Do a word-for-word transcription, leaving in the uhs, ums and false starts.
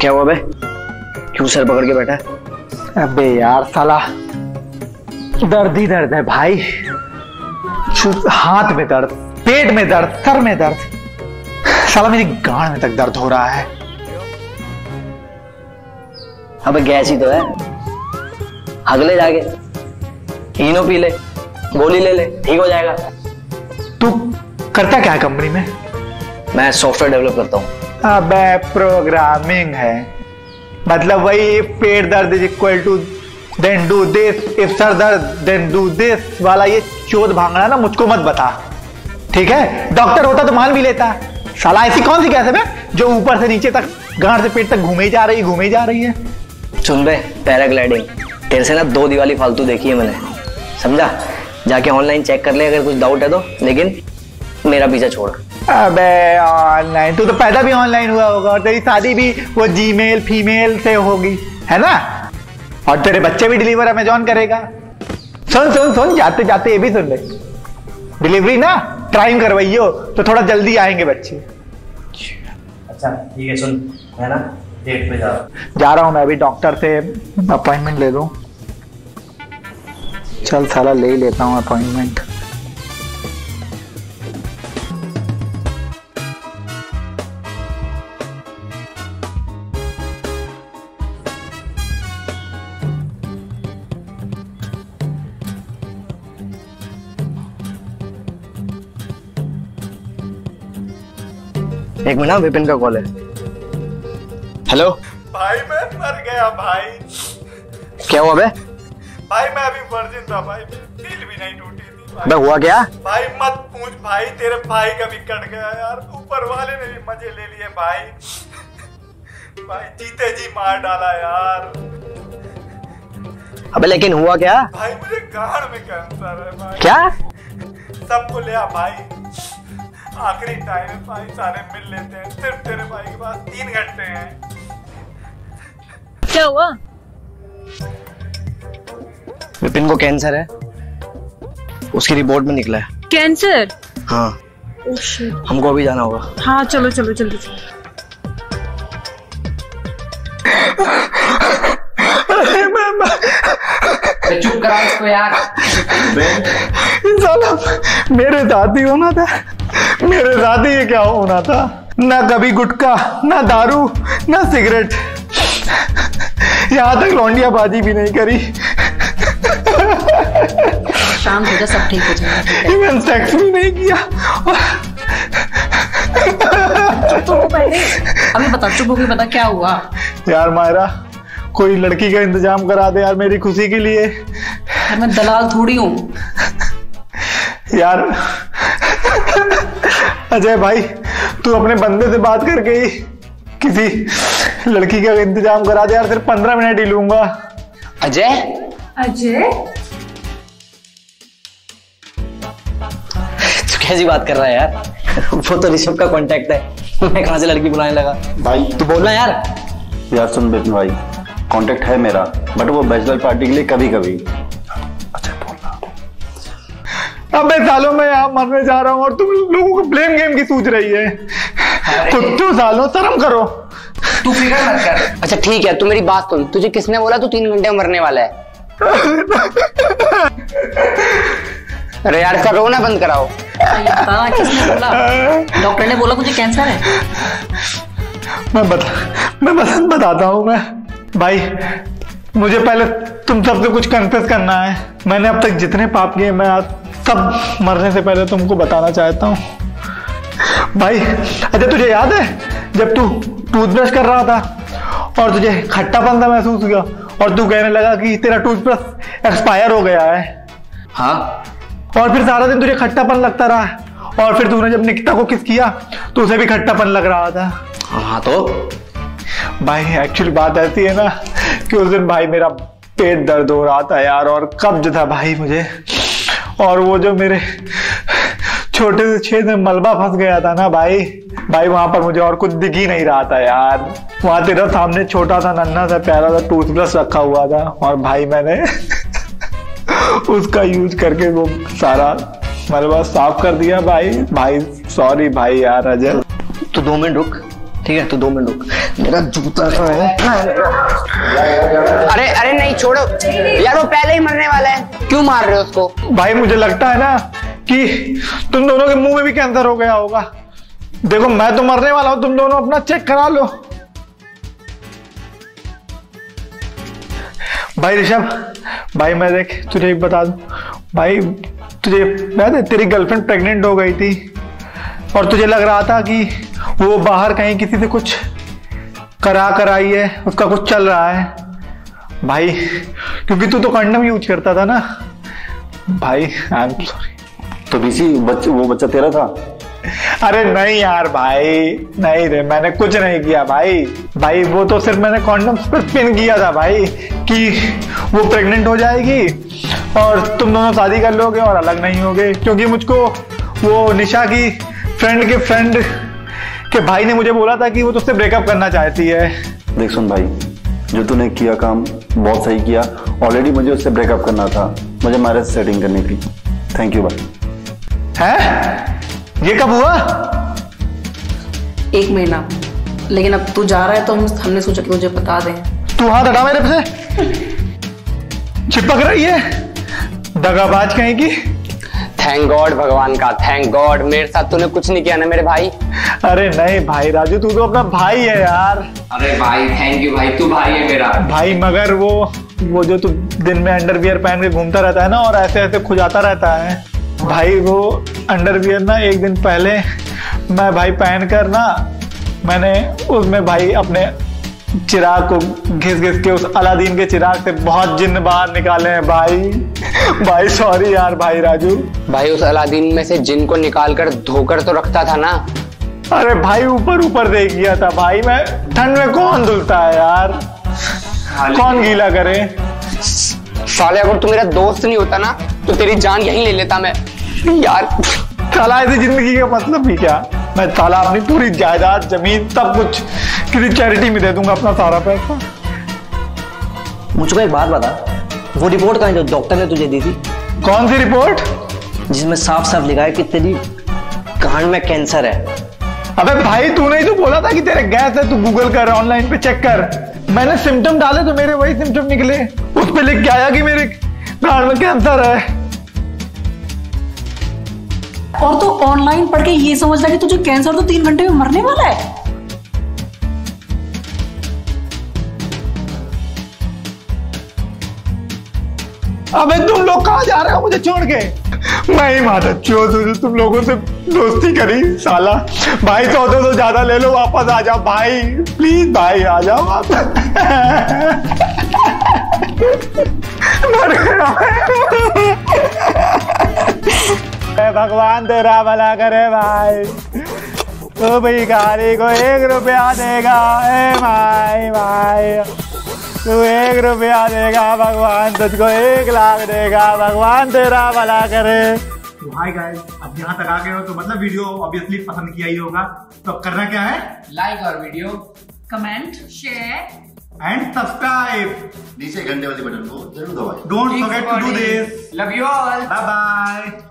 क्या हुआ बे? क्यों सर पकड़ के बैठा है? अबे यार साला दर्द ही दर्द है भाई, हाथ में दर्द, पेट में दर्द, सर में दर्द, साला मेरी गांड में तक दर्द हो रहा है। अबे गैस ही तो है, हगले जाके इनो पी ले, गोली ले ले, ठीक हो जाएगा। तू करता क्या है कंपनी में? मैं सॉफ्टवेयर डेवलप करता हूँ। अबे प्रोग्रामिंग है, मतलब वही पेट दर्द is equal to then do this, if सर दर्द देन डू दिस वाला ये चोद भांगड़ा ना मुझको मत बता, ठीक है? डॉक्टर होता तो मान भी लेता। साला ऐसी कौन सी कैसे में जो ऊपर से नीचे तक, गांड से पेट तक घूमे जा रही घूमे जा रही है। सुन बे, पैराग्लाइडिंग तेरे से ना दो दिवाली फालतू देखी है मैंने, समझा? जाके ऑनलाइन चेक कर ले अगर कुछ डाउट है तो, लेकिन मेरा पीछा छोड़। अबे ऑनलाइन, तू तो पैदा भी ऑनलाइन हुआ होगा और तेरी शादी भी वो जीमेल फीमेल से होगी, है ना? और तेरे बच्चे भी डिलीवर अमेजॉन करेगा। सुन सुन सुन जाते जाते ये भी सुन ले, डिलीवरी ना टाइम करवाइयो तो थोड़ा जल्दी आएंगे बच्चे। अच्छा ठीक है, सुन मैं ना डेट पे जा जा रहा हूँ, मैं अभी डॉक्टर से अपॉइंटमेंट ले लूँ। चल साला ले ही लेता हूँ अपॉइंटमेंट। एक मिनट, विपिन का कॉल है। हेलो भाई, मैं मर गया भाई। क्या हुआ बे? भाई मैं अभी वर्जिन था भाई, दिल भी नहीं टूटी थी भाई। बे हुआ क्या? भाई मत पूछ भाई, तेरे भाई का भी कट गया यार, ऊपर वाले ने भी मजे ले लिए भाई। भाई जीते जी मार डाला यार। अबे लेकिन हुआ क्या? भाई मुझे गांड में कैंसर है भाई। क्या? सबको लिया भाई, आखिरी टाइम भाई, सारे मिल लेते हैं, सिर्फ तेरे भाई के पास तीन घंटे हैं। क्या हुआ? विपिन को कैंसर है, उसकी रिपोर्ट में निकला है कैंसर। हाँ हमको अभी जाना होगा। हाँ चलो चलो जल्दी। चुप कराओ इसको यार। मेरे दादी होना था, मेरे साथ ही ये क्या होना था, ना कभी गुटखा ना दारू ना सिगरेट, यहाँ तक लौंडियाबाजी भी नहीं करी। शाम हो जा, सब ठीक हो जाएगा। इवन सेक्स भी नहीं किया। तो पहले अभी बता, चुप हो गई, बता क्या हुआ? यार मायरा कोई लड़की का इंतजाम करा दे यार मेरी खुशी के लिए। मैं दलाल थोड़ी हूँ यार। अजय भाई तू अपने बंदे से बात करके ही किसी लड़की का इंतजाम करा दे यार, सिर्फ पंद्रह मिनट ही लूंगा। अजय अजय तू कैसी बात कर रहा है यार? वो तो ऋषभ का कांटेक्ट है, मैं कहां से लड़की बुलाने लगा भाई? तू बोलना यार। यार सुन विपिन भाई, कांटेक्ट है मेरा, बट वो बैचलर पार्टी के लिए कभी कभी। अबे सालों में यहाँ मरने जा रहा हूँ और तुम लोगों को ब्लेम गेम की सोच रही है। कुत्तों सालों, शर्म करो। तू फिक्र मत कर। अच्छा ठीक है, तू मेरी बात सुन, तुझे किसने बोला तू तीन घंटे में मरने वाला है? अरे यार इसका रोना बंद कराओ। किसने बोला? डॉक्टर ने बोला तुझे कैंसर है। मैं बता मैं बताता हूँ मैं भाई, मुझे पहले तुम सबसे कुछ कन्फेस करना है। मैंने अब तक जितने पाप किए मैं आज सब मरने से पहले तुमको बताना चाहता हूँ भाई। अच्छा तुझे याद है जब तू टूथब्रश कर रहा था और तुझे खट्टापन सा महसूस हुआ और तू कहने लगा कि तेरा टूथब्रश एक्सपायर हो गया है? हाँ। और फिर सारा दिन तुझे खट्टापन लगता रहा और फिर तूने जब निकिता को किस किया तो उसे भी खट्टापन लग रहा था। हाँ तो भाई एक्चुअली बात ऐसी है ना कि उस दिन भाई मेरा पेट दर्द हो रहा था यार और कब्ज था भाई मुझे, और वो जो मेरे छोटे से छेद में मलबा फंस गया था ना भाई, भाई वहां पर मुझे और कुछ दिख ही नहीं रहा था यार। वहां तेरा सामने छोटा सा नन्हा सा प्यारा सा टूथब्रश रखा हुआ था और भाई मैंने उसका यूज करके वो सारा मलबा साफ कर दिया भाई। भाई सॉरी भाई यार। अजय तो दो मिनट रुक, ठीक है तो दो मिनट रुक, मेरा जूता कहाँ है? अरे अरे नहीं छोड़ो यार, वो पहले ही मरने वाला है, क्यों मार रहे हो उसको? भाई मुझे लगता है ना कि तुम दोनों के मुंह में भी कैंसर हो गया होगा। देखो मैं तो मरने वाला हूँ, तुम दोनों अपना चेक करा लो। भाई ऋषभ, भाई मैं देख तुझे एक बता दूं, भाई तुझे याद है तेरी गर्लफ्रेंड प्रेग्नेंट हो गई थी और तुझे लग रहा था कि वो बाहर कहीं किसी से कुछ करा कराई है, उसका कुछ चल रहा है। भाई क्योंकि तू तो कंडम यूज करता था ना भाई, आई एम सॉरी। तो बीसी बच्चे, वो बच्चा तेरा था? अरे नहीं यार भाई, नहीं रे मैंने कुछ नहीं किया भाई। भाई वो तो सिर्फ मैंने कॉन्डम्स पर पिन किया था भाई कि वो प्रेग्नेंट हो जाएगी और तुम दोनों शादी कर लोगे और अलग नहीं होगे, क्योंकि मुझको वो निशा की फ्रेंड के फ्रेंड के भाई ने मुझे बोला था कि वो तुझसे ब्रेकअप करना चाहती है। देख सुन भाई, जो तूने किया काम बहुत सही किया, ऑलरेडी मुझे उससे ब्रेकअप करना था, मुझे मैरिज सेटिंग करनी थी। थैंक यू भाई। है ये कब हुआ? एक महीना। लेकिन अब तू जा रहा है तो हम हमने सोचा कि मुझे बता दे। तू हाथ हटा मेरे से, चिपक रही है दगाबाज कहीं की। थैंक गॉड, भगवान का थैंक गॉड, मेरे साथ तूने कुछ नहीं किया ना मेरे भाई। अरे नहीं भाई राजू, तू तो अपना भाई है यार। अरे भाई थैंक यू भाई, तू भाई है मेरा। भाई मगर वो वो जो तू दिन में अंडरवियर पहन के घूमता रहता है ना और ऐसे ऐसे खुजाता रहता है भाई, वो अंडरवियर ना एक दिन पहले मैं भाई पहन कर ना मैंने उसमें भाई अपने चिराग को घिस घिस के उस अलादीन के चिराग से बहुत जिन्न बाहर निकाले हैं भाई। भाई सॉरी यार भाई राजू। भाई उस अलादीन में से जिन को निकाल कर धोकर तो रखता था ना। अरे भाई ऊपर ऊपर देख गया था भाई, मैं ठंड में कौन धुलता है यार, कौन गीला करे साले। अगर तू मेरा दोस्त नहीं होता ना तो तेरी जान यहीं ले लेता मैं यार। साला ऐसी जिंदगी का मतलब ही क्या? मैं साला अपनी पूरी जायदाद जमीन सब कुछ किसी चैरिटी में दे दूंगा, अपना सारा पैसा। मुझको एक बात बता, वो रिपोर्ट कहाँ है जो डॉक्टर ने तुझे दी थी? कौन सी रिपोर्ट? जिसमें साफ साफ लिखा है कि तेरी कान में कैंसर है। अबे भाई तूने ही तो बोला था कि तेरे गैस है, तू गूगल कर, ऑनलाइन पे चेक कर। मैंने सिम्टम डाले तो मेरे वही सिम्टम निकले, उस पर लिख के आया कि मेरे कान में कैंसर है। और तो ऑनलाइन पढ़ के ये समझ रहा कि तुझे कैंसर तो तीन घंटे में मरने वाला है। अबे तुम लोग कहाँ जा रहे हो मुझे छोड़ के? मैं ही माता चोर, तुम लोगों से दोस्ती करी साला। भाई सौ दो सौ ज्यादा ले लो, वापस आ जाओ भाई, प्लीज भाई आ जाओ वापस। भगवान तेरा भला करे भाई, तू भिखारी को एक रुपया देगा ए भाई, भाई तू एक रुपया देगा, भगवान तुझको एक लाख देगा, भगवान तेरा भला करे। भाई गाइस अब यहाँ तक आ गए हो तो मतलब वीडियो ऑब्वियसली पसंद किया ही होगा, तो अब करना क्या है? लाइक और video, comment, share and subscribe, नीचे घंटे वाले बटन को जरूर दबाएं। Don't forget to do this. Love you all, bye bye.